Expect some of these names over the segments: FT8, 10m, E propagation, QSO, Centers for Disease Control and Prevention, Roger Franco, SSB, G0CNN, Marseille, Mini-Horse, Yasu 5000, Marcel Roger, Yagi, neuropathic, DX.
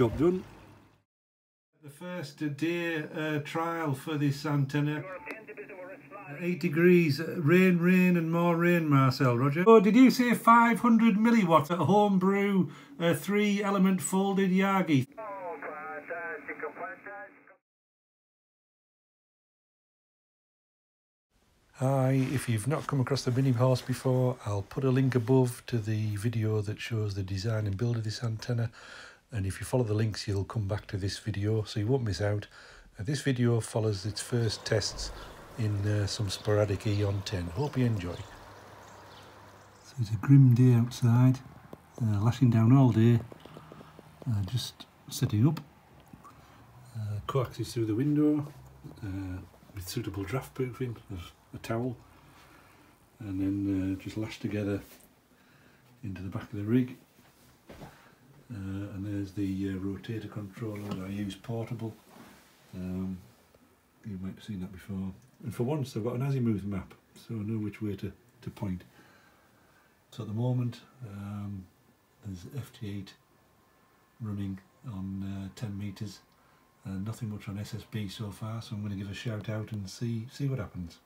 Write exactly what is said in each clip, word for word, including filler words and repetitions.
job done. The first deer uh, trial for this antenna. Eight degrees, rain, rain and more rain, Marcel Roger. Oh, did you say five hundred milliwatt at homebrew uh, three element folded Yagi? Oh, fantastic, fantastic. Hi, if you've not come across the Mini-Horse before, I'll put a link above to the video that shows the design and build of this antenna. And if you follow the links, you'll come back to this video, so you won't miss out. Uh, this video follows its first tests in uh, some sporadic E on ten. Hope you enjoy. So it's a grim day outside, uh, lashing down all day, uh, just setting up, uh, coaxes through the window uh, with suitable draft proofing of a towel, and then uh, just lashed together into the back of the rig, uh, and there's the uh, rotator controller that I use portable. Um, you might have seen that before. And for once I've got an azimuth map, so I know which way to, to point. So at the moment um, there's F T eight running on uh, ten metres and nothing much on S S B so far, so I'm going to give a shout out and see, see what happens.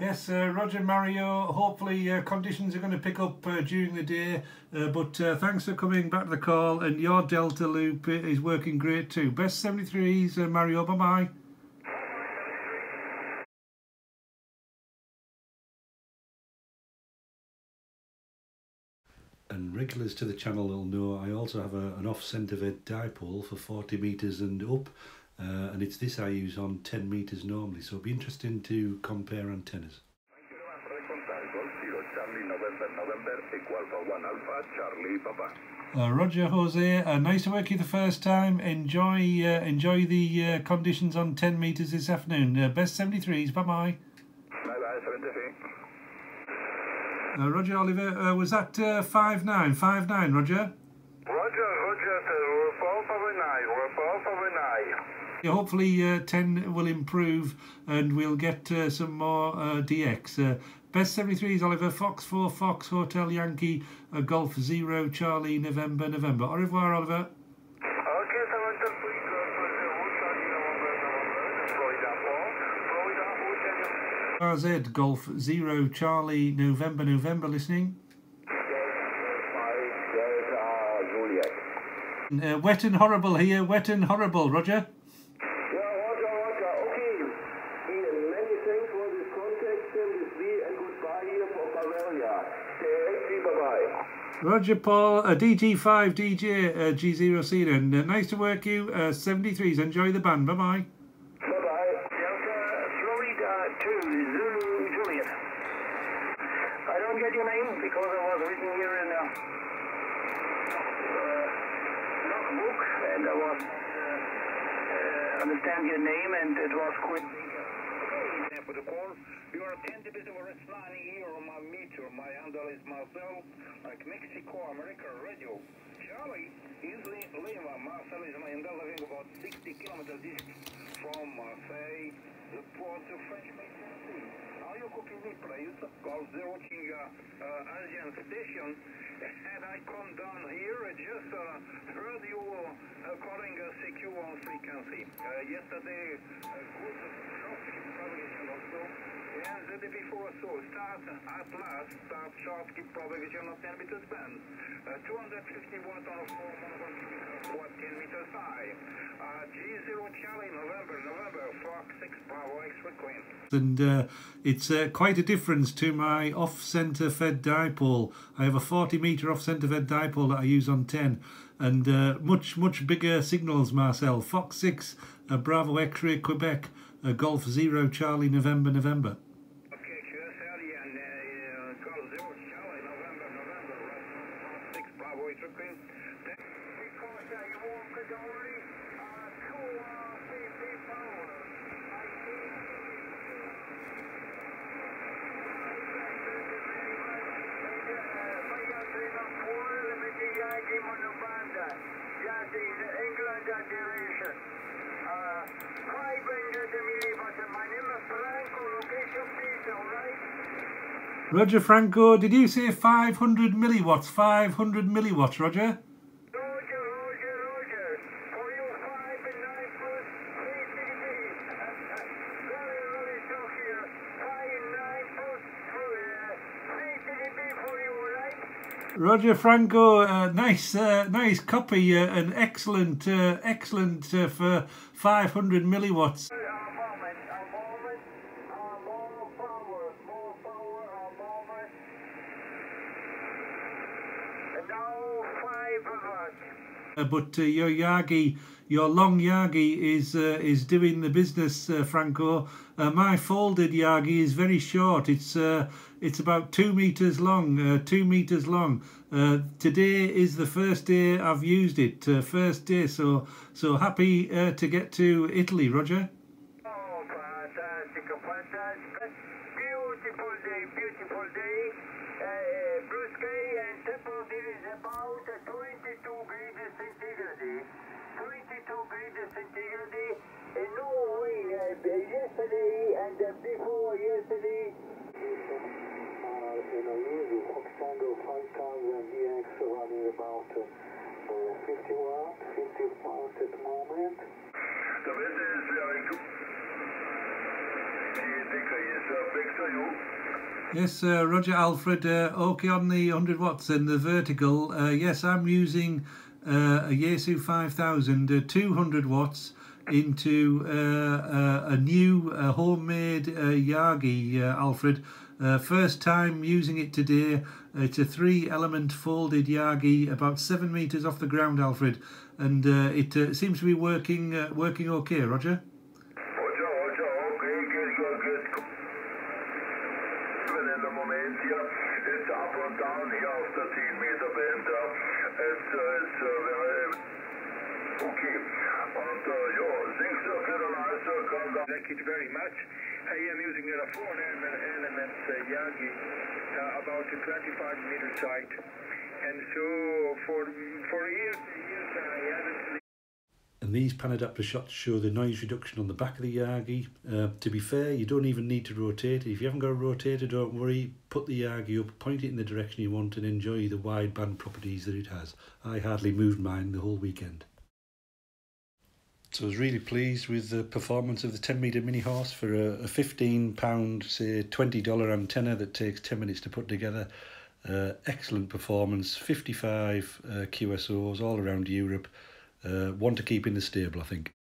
Yes, uh, Roger, Mario, hopefully uh, conditions are going to pick up uh, during the day, uh, but uh, thanks for coming back to the call, and your delta loop is working great too. Best seventy-threes, uh, Mario, bye-bye. And regulars to the channel will know I also have a, an off-centered dipole for forty metres and up. Uh, and it's this I use on ten metres normally, so it'll be interesting to compare antennas. Uh, Roger, Jose, uh, nice to work you the first time. Enjoy uh, enjoy the uh, conditions on ten metres this afternoon. Uh, best seventy-threes, bye-bye. Uh, Roger, Oliver, uh, was that uh, five nine? five nine, Roger? Roger, Roger, four five nine, four five nine. Yeah, hopefully uh, ten will improve and we'll get uh, some more uh, D X. Uh, best seventy-threes, Oliver, Fox four, Fox, Hotel Yankee, uh, Golf zero, Charlie, November, November. Au revoir, Oliver. R Z, Golf zero, Charlie, November, November, listening. Uh, wet and horrible here, wet and horrible, Roger. Roger, Paul, uh, D G five, D J, uh, G zero C N N. Uh, nice to work you. Uh, seventy-threes, enjoy the band. Bye-bye. Bye-bye. Delta, Florida two, Zulu Juliet. I don't get your name because I was written here in a uh, notebook, and I was uh, understand your name, and it was quick. Okay, for the call. You are ten degrees over sliding here on my meter. My handle is Marcel, like Mexico, America Radio. Charlie is Lima. Marcel is my handle, living about sixty kilometers distance from Marseille, the port of French Mississippi. Are you copying me, please? Because they're watching uh, Asian station, and I come down here and just uh, heard you uh, calling a secure frequency. Uh, yesterday, uh, good traffic propagation also. And the day before, so start at last, start short, keep propagation of ten meters band, uh, two hundred fifty watt on four hundred watt ten meters high, uh, G zero Charlie, November, November, Fox six Bravo, X-Frequent. And uh, it's uh, quite a difference to my off-centre fed dipole. I have a forty metre off-centre fed dipole that I use on ten, and uh, much, much bigger signals, Marcel. Fox six, uh, Bravo X-Ray, Quebec, uh, Golf zero, Charlie, November, November. My name is Roger Franco, did you say five hundred milliwatts? five hundred milliwatts, Roger? Roger Franco, uh, nice, uh, nice copy, uh, and excellent, uh, excellent uh, for five hundred milliwatts. Uh, but uh, your Yagi, your long Yagi is uh, is doing the business, uh, Franco. Uh, my folded Yagi is very short. It's uh, it's about two meters long. Uh, two meters long. Uh, today is the first day I've used it. Uh, first day. So so happy uh, to get to Italy, Roger. Oh, fantastic! Fantastic! Beautiful day. Beautiful day. Uh, blue sky and temperature is about twenty-two degrees centigrade, in Norway uh, yesterday and uh, before yesterday. Uh, in a usual Foxtango five thousand D X running about uh, fifty watts, fifty watts at the moment. The weather is very good. Back to you. Yes, uh, Roger Alfred, uh, okay on the one hundred watts and the vertical. Uh, yes, I'm using Uh, a Yasu five thousand, uh, two hundred watts into uh, uh, a new uh, homemade uh, Yagi, uh, Alfred. Uh, first time using it today. It's a three element folded Yagi, about seven meters off the ground, Alfred, and uh, it uh, seems to be working uh, working okay, Roger. Thank you very much. I am using a four element uh, Yagi, uh, about a twenty-five meter height, and so for for years, years I haven't. And these pan adapter shots show the noise reduction on the back of the Yagi. Uh, to be fair, you don't even need to rotate it. If you haven't got a rotator, don't worry. Put the Yagi up, point it in the direction you want, and enjoy the wideband properties that it has. I hardly moved mine the whole weekend. So I was really pleased with the performance of the ten metre Mini-Horse for a, a fifteen pound, say twenty dollar antenna that takes ten minutes to put together. Uh, excellent performance, fifty-five uh, Q S Os all around Europe. Uh, one to keep in the stable, I think.